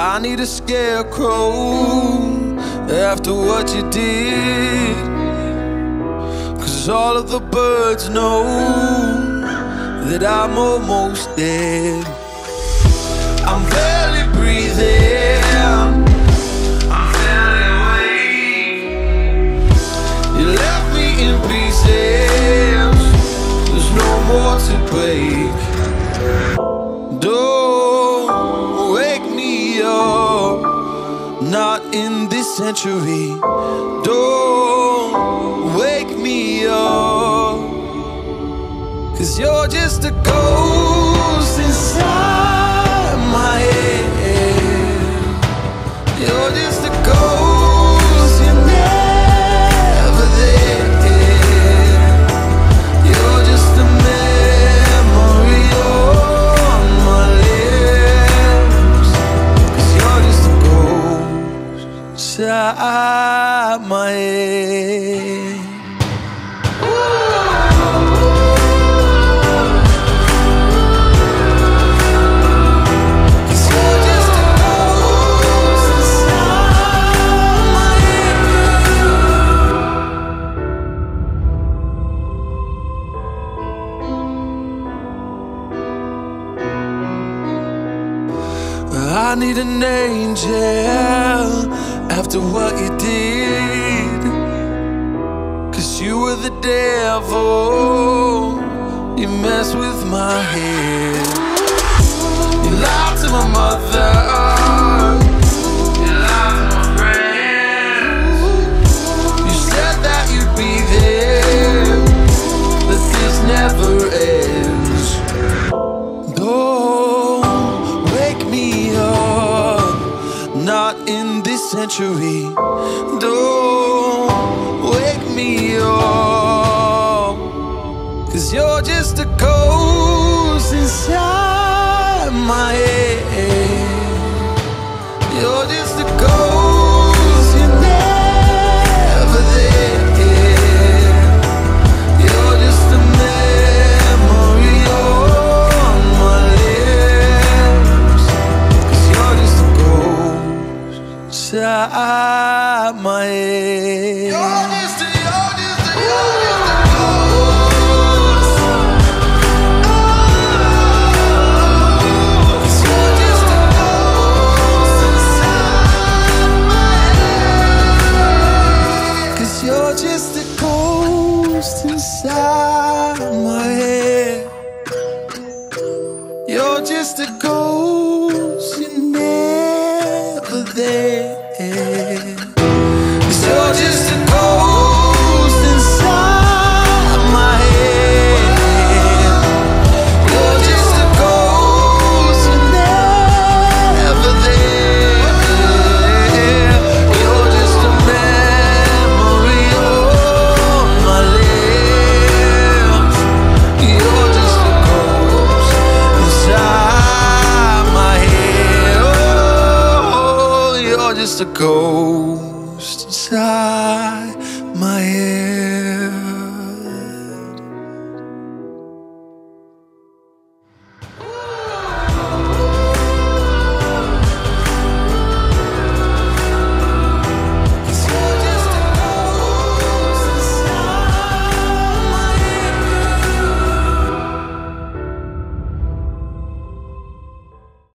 I need a scarecrow after what you did, 'cause all of the birds know that I'm almost dead. I'm barely breathing, I'm barely awake. You left me in pieces, there's no more to break. Don't wake me up, not in this century. Don't wake me up, 'cause you're just a ghost inside my head. You're just a ghost. I need an angel after what you did, 'cause you were the devil, you messed with my head. You lied to my mother, you lied to my friends. You said that you'd be there, but this never ends. Not in this century. Don't wake me up, 'cause you're just a ghost inside my head. You're just a ghost, you're never there. You're just a memory on my lips, 'cause you're just a ghost inside my head. Just a ghost inside my head.